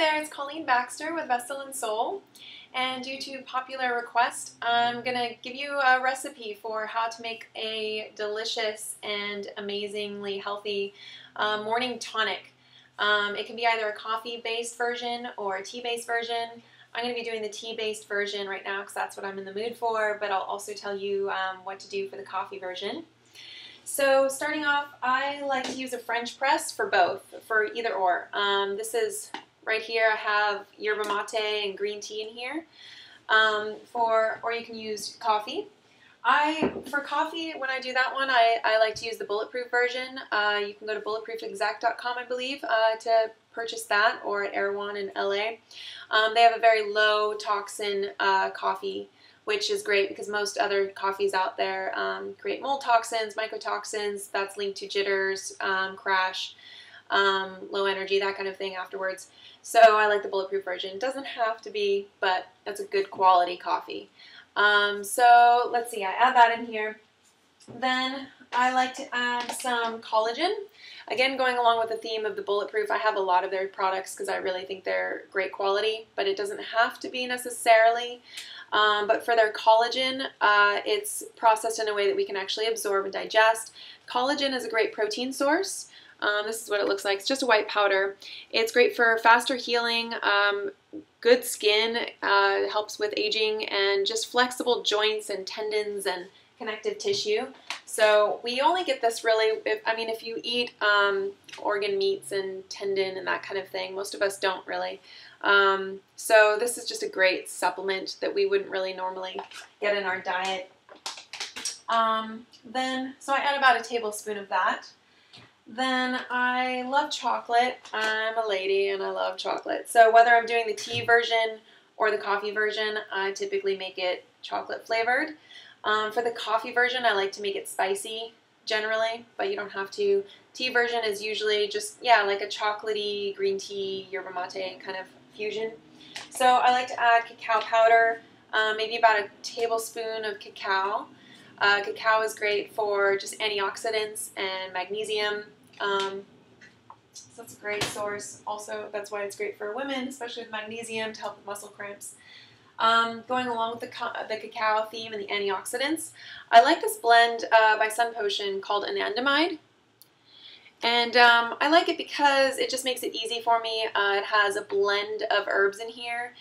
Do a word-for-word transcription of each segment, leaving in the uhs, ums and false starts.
Hi there, it's Colleen Baxter with Vessel and Soul, and due to popular request, I'm going to give you a recipe for how to make a delicious and amazingly healthy uh, morning tonic. Um, it can be either a coffee-based version or a tea-based version. I'm going to be doing the tea-based version right now because that's what I'm in the mood for, but I'll also tell you um, what to do for the coffee version. So starting off, I like to use a French press for both, for either or. Um, this is... Right here I have yerba mate and green tea in here, um, for, or you can use coffee. I, for coffee, when I do that one, I, I like to use the Bulletproof version. Uh, you can go to bulletproof exact dot com, I believe, uh, to purchase that, or at Erewhon in L A. Um, they have a very low toxin uh, coffee, which is great because most other coffees out there um, create mold toxins, mycotoxins, that's linked to jitters, um, crash, um, low energy, that kind of thing afterwards. So I like the Bulletproof version. It doesn't have to be, but that's a good quality coffee. Um, so let's see, I add that in here. Then I like to add some collagen. Again, going along with the theme of the Bulletproof, I have a lot of their products because I really think they're great quality, but it doesn't have to be necessarily. Um, but for their collagen, uh, it's processed in a way that we can actually absorb and digest. Collagen is a great protein source. Um, this is what it looks like. It's just a white powder. It's great for faster healing, um, good skin, uh, helps with aging, and just flexible joints and tendons and connective tissue. So we only get this really, if, I mean, if you eat um, organ meats and tendon and that kind of thing, most of us don't really. Um, so this is just a great supplement that we wouldn't really normally get in our diet. Um, then, so I add about a tablespoon of that. Then I love chocolate. I'm a lady and I love chocolate. So whether I'm doing the tea version or the coffee version, I typically make it chocolate flavored. Um, for the coffee version, I like to make it spicy generally, but you don't have to. Tea version is usually just, yeah, like a chocolatey green tea, yerba mate kind of fusion. So I like to add cacao powder, uh, maybe about a tablespoon of cacao. Uh, cacao is great for just antioxidants and magnesium. Um, so that's a great source. Also, that's why it's great for women, especially with magnesium, to help with muscle cramps. Um, going along with the, the cacao theme and the antioxidants, I like this blend uh, by Sun Potion called Anandamide. And um, I like it because it just makes it easy for me. Uh, it has a blend of herbs in here.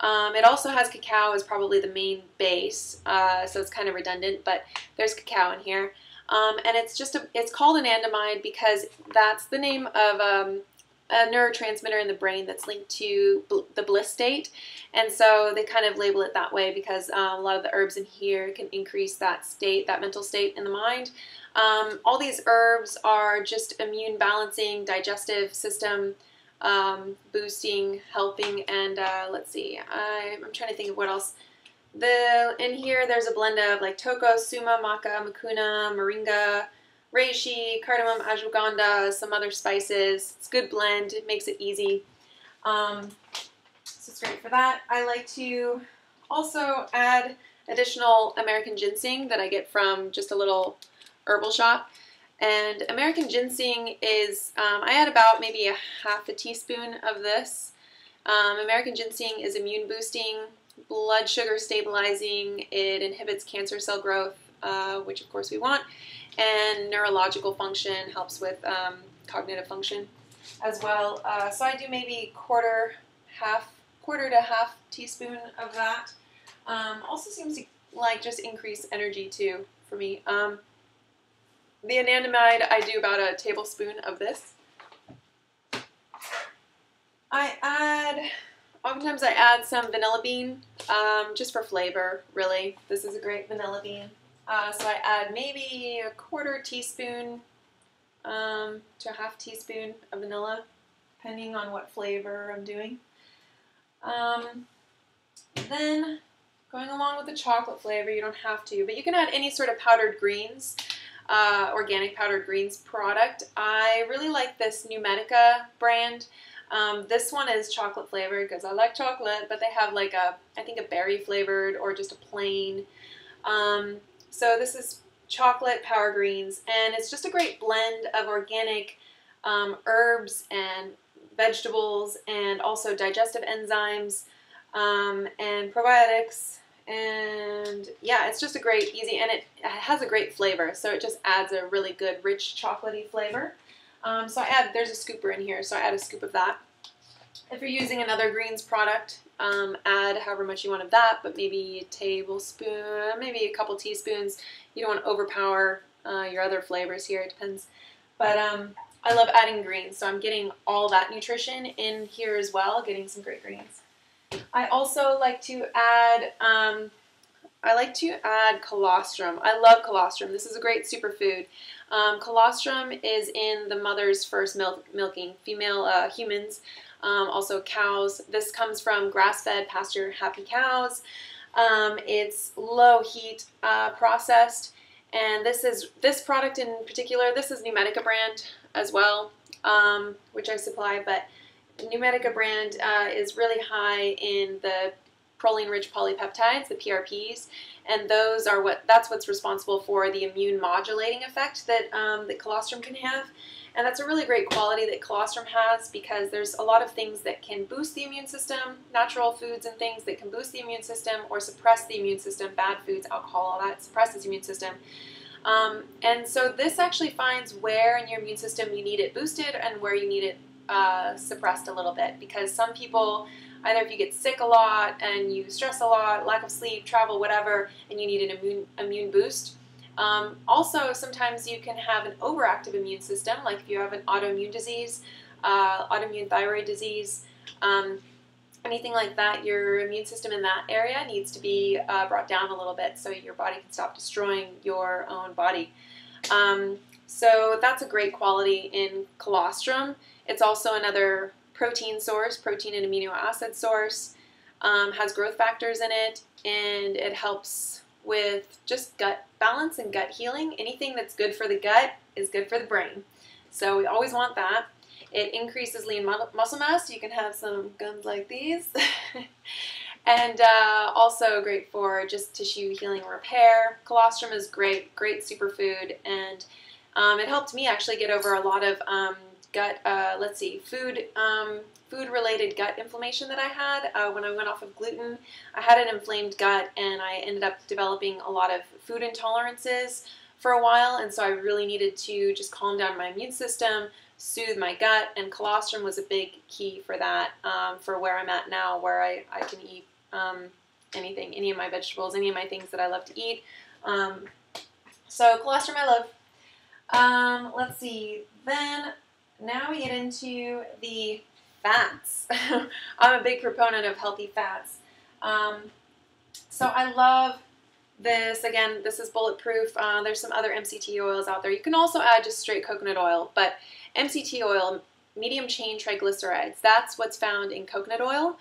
Um, it also has cacao as probably the main base, uh, so it's kind of redundant, but there's cacao in here. Um, and it's just a, it's called anandamide because that's the name of um, a neurotransmitter in the brain that's linked to bl the bliss state. And so they kind of label it that way because um, a lot of the herbs in here can increase that state, that mental state in the mind. Um, all these herbs are just immune balancing, digestive system Um, boosting, helping, and uh, let's see, I, I'm trying to think of what else. The in here there's a blend of like toko, suma, maca, macuna, moringa, reishi, cardamom, ashwagandha, some other spices. It's a good blend, it makes it easy. Um, so it's great for that. I like to also add additional American ginseng that I get from just a little herbal shop. And American ginseng is, um, I add about maybe a half a teaspoon of this. Um, American ginseng is immune boosting, blood sugar stabilizing, it inhibits cancer cell growth, uh, which of course we want, and neurological function, helps with um, cognitive function as well. Uh, so I do maybe quarter, half, quarter to half teaspoon of that. Um, also seems to like just increase energy too for me. Um, The anandamide, I do about a tablespoon of this. I add, oftentimes I add some vanilla bean, um, just for flavor, really. This is a great vanilla bean. Uh, so I add maybe a quarter teaspoon um, to a half teaspoon of vanilla, depending on what flavor I'm doing. Um, then, going along with the chocolate flavor, you don't have to, but you can add any sort of powdered greens. Uh, organic powdered greens product. I really like this Numedica brand. Um, this one is chocolate flavored because I like chocolate, but they have like a, I think a berry flavored or just a plain. Um, so this is chocolate power greens, and it's just a great blend of organic um, herbs and vegetables, and also digestive enzymes um, and probiotics. And yeah, it's just a great, easy, and it has a great flavor, so it just adds a really good, rich, chocolatey flavor. Um, so I add, there's a scooper in here, so I add a scoop of that. If you're using another greens product, um, add however much you want of that, but maybe a tablespoon, maybe a couple teaspoons. You don't want to overpower uh, your other flavors here, it depends. But um, I love adding greens, so I'm getting all that nutrition in here as well, getting some great greens. I also like to add, um, I like to add colostrum. I love colostrum. This is a great superfood. Um, colostrum is in the mother's first milk, milking, female uh, humans, um, also cows. This comes from grass-fed, pasture-happy cows. Um, it's low heat uh, processed, and this is this product in particular. This is Numedica brand as well, um, which I supply, but Numedica brand uh, is really high in the proline-rich polypeptides, the P R Ps, and those are what that's what's responsible for the immune modulating effect that um, that colostrum can have. And that's a really great quality that colostrum has, because there's a lot of things that can boost the immune system, natural foods and things that can boost the immune system or suppress the immune system, bad foods, alcohol, all that suppresses the immune system. Um, and so this actually finds where in your immune system you need it boosted and where you need it Uh, suppressed a little bit, because some people, either if you get sick a lot and you stress a lot, lack of sleep, travel, whatever, and you need an immune, immune boost. Um, also, sometimes you can have an overactive immune system, like if you have an autoimmune disease, uh, autoimmune thyroid disease, um, anything like that, your immune system in that area needs to be uh, brought down a little bit so your body can stop destroying your own body. Um, so that's a great quality in colostrum. It's also another protein source, protein and amino acid source, um, has growth factors in it, and it helps with just gut balance and gut healing. Anything that's good for the gut is good for the brain. So we always want that. It increases lean muscle mass. You can have some guns like these. And uh, also great for just tissue healing and repair. Colostrum is great, great superfood, and um, it helped me actually get over a lot of um, gut, uh, let's see, food, um, food-related gut inflammation that I had uh, when I went off of gluten. I had an inflamed gut, and I ended up developing a lot of food intolerances for a while, and so I really needed to just calm down my immune system, soothe my gut, and colostrum was a big key for that, um, for where I'm at now, where I, I can eat um, anything, any of my vegetables, any of my things that I love to eat. Um, so colostrum I love. Um, let's see, then... Now we get into the fats. I'm a big proponent of healthy fats. Um, so I love this. Again, this is Bulletproof. Uh, there's some other M C T oils out there. You can also add just straight coconut oil, but M C T oil, medium chain triglycerides, that's what's found in coconut oil.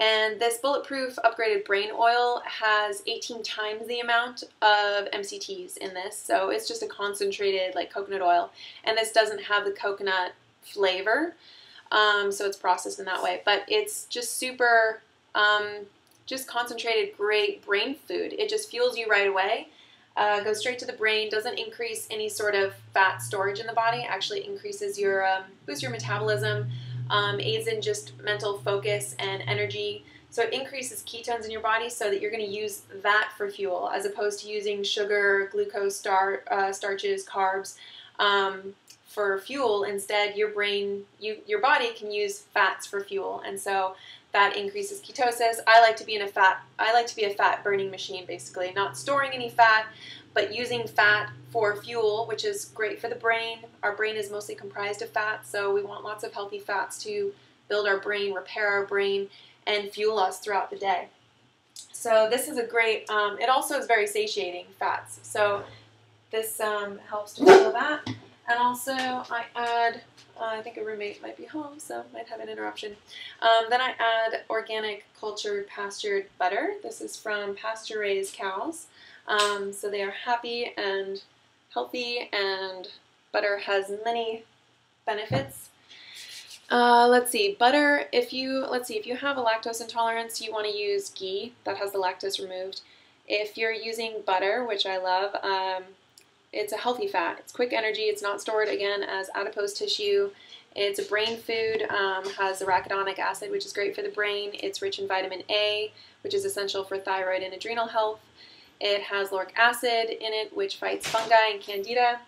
And this Bulletproof upgraded brain oil has eighteen times the amount of M C Ts in this, so it's just a concentrated like coconut oil, and this doesn't have the coconut flavor, um, so it's processed in that way, but it's just super, um, just concentrated great brain food. It just fuels you right away, uh, goes straight to the brain, doesn't increase any sort of fat storage in the body, actually increases your, um, boosts your metabolism. Um, aids in just mental focus and energy, so it increases ketones in your body so that you're going to use that for fuel as opposed to using sugar, glucose, star, uh, starches, carbs um, for fuel. Instead, your brain, you, your body can use fats for fuel, and so that increases ketosis. I like to be in a fat, I like to be a fat burning machine, basically, not storing any fat, but using fat for fuel, which is great for the brain. Our brain is mostly comprised of fat, so we want lots of healthy fats to build our brain, repair our brain, and fuel us throughout the day. So this is a great, um, it also is very satiating, fats. So this um, helps to fuel that. And also I add, uh, I think a roommate might be home, so might have an interruption. Um, then I add organic cultured pastured butter. This is from pasture-raised cows. Um, so they are happy and healthy, and butter has many benefits. Uh, let's see, butter, if you, let's see, if you have a lactose intolerance, you want to use ghee, that has the lactose removed. If you're using butter, which I love, um, it's a healthy fat. It's quick energy, it's not stored, again, as adipose tissue. It's a brain food, um, has arachidonic acid, which is great for the brain. It's rich in vitamin A, which is essential for thyroid and adrenal health. It has lauric acid in it, which fights fungi and candida.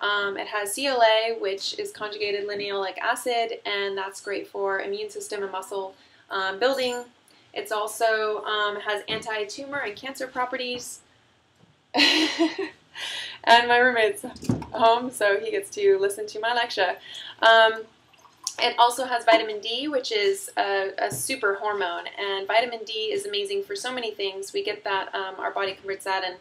Um, it has C L A, which is conjugated linoleic acid, and that's great for immune system and muscle um, building. It's also um, has anti-tumor and cancer properties. And my roommate's home, so he gets to listen to my lecture. Um, it also has vitamin D, which is a, a super hormone, and vitamin D is amazing for so many things. We get that, um, our body converts that and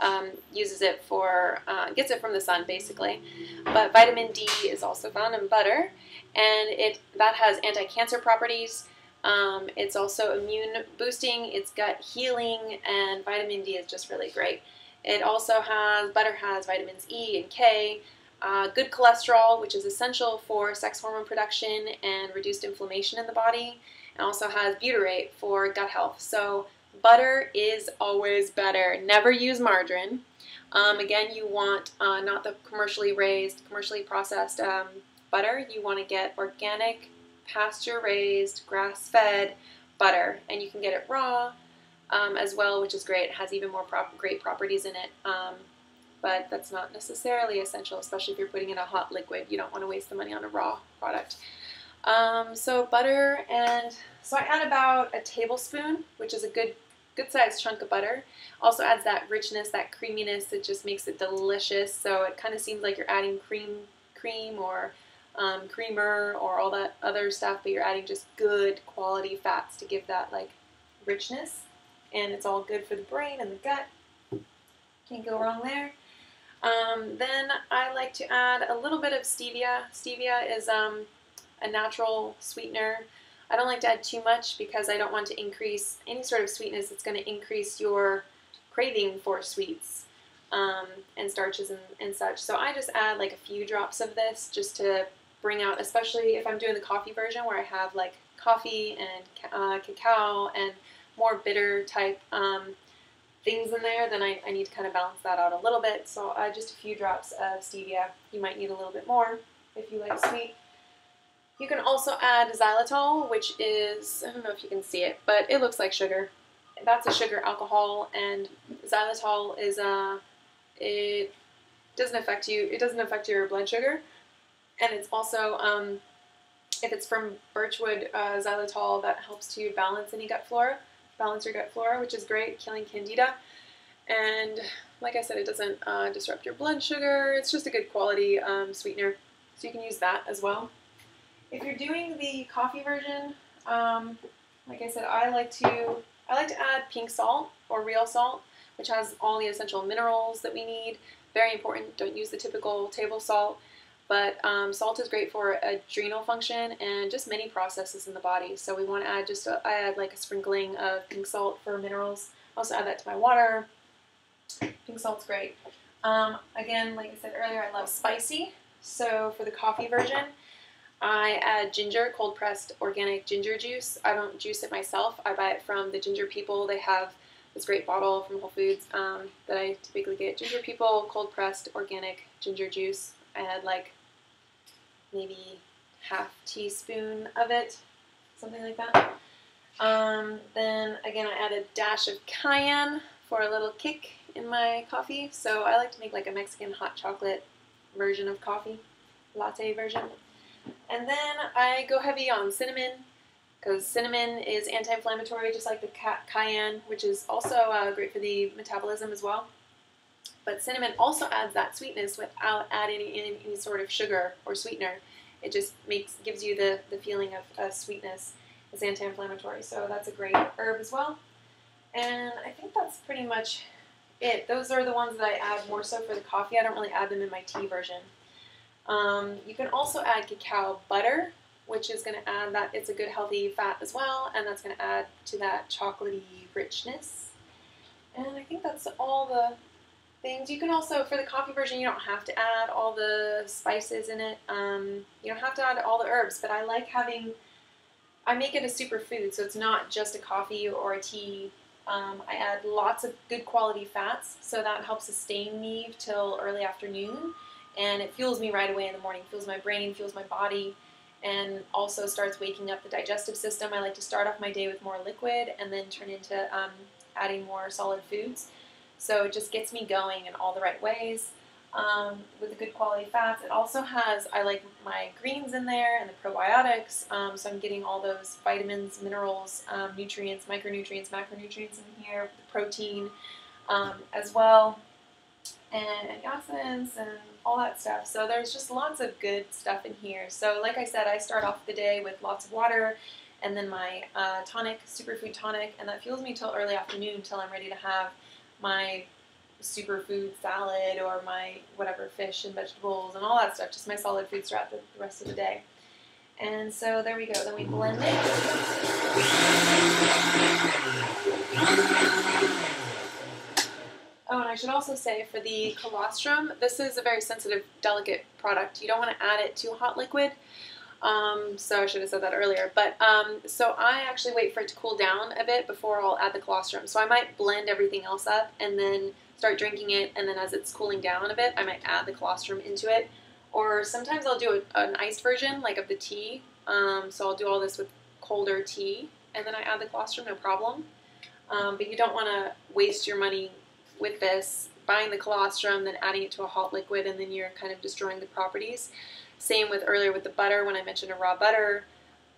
um, uses it for, uh, gets it from the sun, basically. But vitamin D is also found in butter, and it that has anti-cancer properties. Um, it's also immune boosting, it's gut healing, and vitamin D is just really great. It also has, butter has vitamins E and K, uh, good cholesterol, which is essential for sex hormone production and reduced inflammation in the body, and also has butyrate for gut health. So butter is always better. Never use margarine. Um, again, you want uh, not the commercially raised, commercially processed um, butter. You want to get organic, pasture-raised, grass-fed butter, and you can get it raw. Um, as well, which is great. It has even more prop great properties in it, um, but that's not necessarily essential, especially if you're putting in a hot liquid. You don't want to waste the money on a raw product. Um, so butter, and so I add about a tablespoon, which is a good good sized chunk of butter. Also adds that richness, that creaminess. That just makes it delicious. So it kind of seems like you're adding cream, cream or um, creamer or all that other stuff, but you're adding just good quality fats to give that like richness. And it's all good for the brain and the gut. Can't go wrong there. Um, then I like to add a little bit of stevia. Stevia is um, a natural sweetener. I don't like to add too much because I don't want to increase any sort of sweetness. It's going to increase your craving for sweets um, and starches and, and such. So I just add like a few drops of this just to bring out, especially if I'm doing the coffee version where I have like coffee and uh, cacao and more bitter type um, things in there, then I, I need to kind of balance that out a little bit. So I uh, just a few drops of stevia. You might need a little bit more if you like sweet. You can also add xylitol, which is, I don't know if you can see it, but it looks like sugar. That's a sugar alcohol, and xylitol is a, uh, it doesn't affect you, it doesn't affect your blood sugar, and it's also, um, if it's from birchwood uh, xylitol, that helps to balance any gut flora. Balance your gut flora, which is great, killing candida. And like I said, it doesn't uh, disrupt your blood sugar. It's just a good quality um, sweetener, so you can use that as well. If you're doing the coffee version, um, like I said, I like to I like to add pink salt or real salt, which has all the essential minerals that we need. Very important. Don't use the typical table salt. But um, salt is great for adrenal function and just many processes in the body. So we want to add just, a, I add like a sprinkling of pink salt for minerals. I also add that to my water. Pink salt's great. Um, again, like I said earlier, I love spicy. So for the coffee version, I add ginger, cold pressed organic ginger juice. I don't juice it myself. I buy it from the Ginger People. They have this great bottle from Whole Foods um, that I typically get. Ginger People, cold pressed organic ginger juice. I add like maybe half teaspoon of it, something like that. Um, then again, I add a dash of cayenne for a little kick in my coffee. So I like to make like a Mexican hot chocolate version of coffee, latte version. And then I go heavy on cinnamon because cinnamon is anti-inflammatory, just like the ca cayenne, which is also uh, great for the metabolism as well. But cinnamon also adds that sweetness without adding in any sort of sugar or sweetener. It just makes gives you the, the feeling of uh, sweetness. It's anti-inflammatory, so that's a great herb as well. And I think that's pretty much it. Those are the ones that I add more so for the coffee. I don't really add them in my tea version. Um, you can also add cacao butter, which is going to add that. It's a good healthy fat as well, and that's going to add to that chocolatey richness. And I think that's all the things. You can also, for the coffee version, you don't have to add all the spices in it. Um, you don't have to add all the herbs, but I like having, I make it a superfood, so it's not just a coffee or a tea. Um, I add lots of good quality fats, so that helps sustain me till early afternoon, and it fuels me right away in the morning. Fuels my brain, fuels my body, and also starts waking up the digestive system. I like to start off my day with more liquid and then turn into um, adding more solid foods. So it just gets me going in all the right ways um, with the good quality fats. It also has, I like my greens in there and the probiotics, um, so I'm getting all those vitamins, minerals, um, nutrients, micronutrients, macronutrients in here, the protein um, as well, and antioxidants and all that stuff. So there's just lots of good stuff in here. So like I said, I start off the day with lots of water and then my uh, tonic, superfood tonic, and that fuels me till early afternoon till I'm ready to have my superfood salad or my whatever fish and vegetables and all that stuff, just my solid foods throughout the, the rest of the day. And so there we go. Then we blend it. Oh, and I should also say for the colostrum, this is a very sensitive, delicate product. You don't want to add it to hot liquid. Um, so I should have said that earlier. But um, so I actually wait for it to cool down a bit before I'll add the colostrum. So I might blend everything else up and then start drinking it. And then as it's cooling down a bit, I might add the colostrum into it. Or sometimes I'll do a, an iced version, like of the tea. Um, so I'll do all this with colder tea. And then I add the colostrum, no problem. Um, but you don't want to waste your money with this, buying the colostrum, then adding it to a hot liquid, and then you're kind of destroying the properties. Same with earlier with the butter, when I mentioned a raw butter,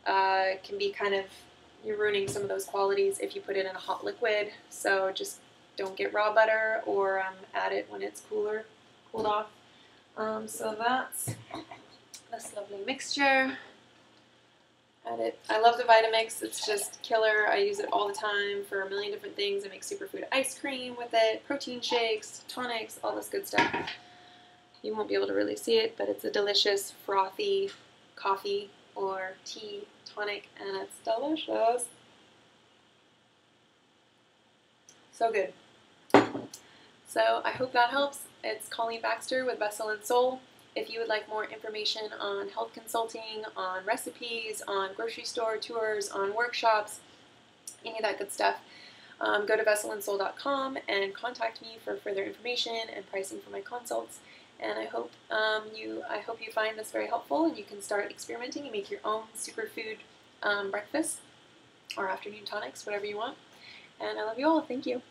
uh, can be kind of, you're ruining some of those qualities if you put it in a hot liquid, so just don't get raw butter or um, add it when it's cooler, cooled off. Um, so that's this lovely mixture. Add it. I love the Vitamix, it's just killer. I use it all the time for a million different things. I make superfood ice cream with it, protein shakes, tonics, all this good stuff. You won't be able to really see it, but it's a delicious frothy coffee or tea tonic, and it's delicious. So good. So I hope that helps. It's Colleen Baxter with Vessel and Soul. If you would like more information on health consulting, on recipes, on grocery store tours, on workshops, any of that good stuff, um, go to vessel and soul dot com and contact me for further information and pricing for my consults. And I hope um, you, I hope you find this very helpful and you can start experimenting and make your own superfood um, breakfast or afternoon tonics, whatever you want. And I love you all. Thank you.